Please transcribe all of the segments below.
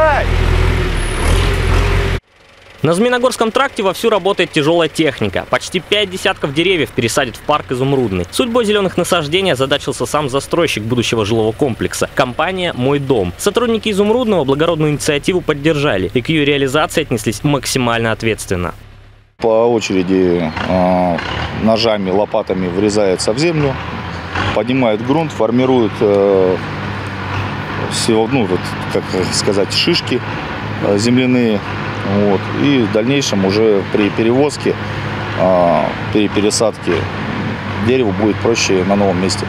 Отдыхай! На Змеиногорском тракте вовсю работает тяжелая техника. Почти 5 десятков деревьев пересадят в парк Изумрудный. Судьбой зеленых насаждений озадачился сам застройщик будущего жилого комплекса – компания «Мой дом». Сотрудники Изумрудного благородную инициативу поддержали и к ее реализации отнеслись максимально ответственно. По очереди ножами, лопатами врезается в землю, поднимает грунт, формирует шишки земляные. Вот. И в дальнейшем уже при перевозке, при пересадке дерево будет проще на новом месте.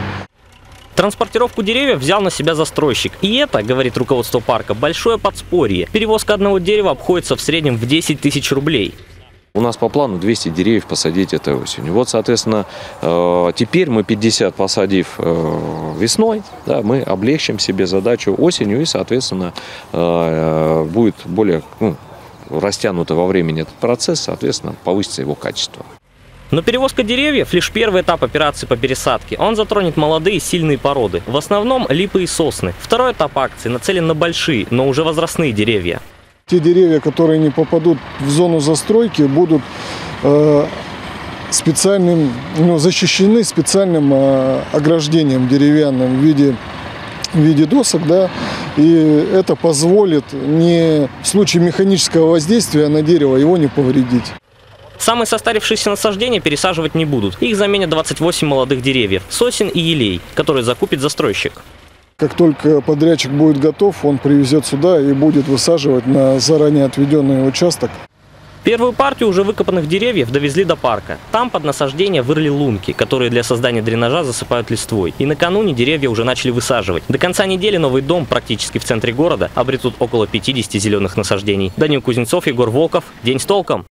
Транспортировку деревьев взял на себя застройщик. И это, говорит руководство парка, большое подспорье. Перевозка одного дерева обходится в среднем в 10 тысяч рублей. У нас по плану 200 деревьев посадить этой осенью. Вот, соответственно, теперь мы 50 посадив весной, да, мы облегчим себе задачу осенью и, соответственно, будет более растянуто во времени этот процесс, соответственно, повысится его качество. Но перевозка деревьев – лишь первый этап операции по пересадке. Он затронет молодые сильные породы. В основном липы и сосны. Второй этап акции нацелен на большие, но уже возрастные деревья. Те деревья, которые не попадут в зону застройки, будут защищены специальным ограждением деревянным в виде досок, да, и это позволит в случае механического воздействия на дерево его не повредить. Самые состарившиеся насаждения пересаживать не будут. Их заменят 28 молодых деревьев, сосен и елей, которые закупит застройщик. Как только подрядчик будет готов, он привезет сюда и будет высаживать на заранее отведенный участок. Первую партию уже выкопанных деревьев довезли до парка. Там под насаждение вырыли лунки, которые для создания дренажа засыпают листвой. И накануне деревья уже начали высаживать. До конца недели новый дом практически в центре города обретут около 50 зеленых насаждений. Даниил Кузнецов, Егор Волков. День с толком.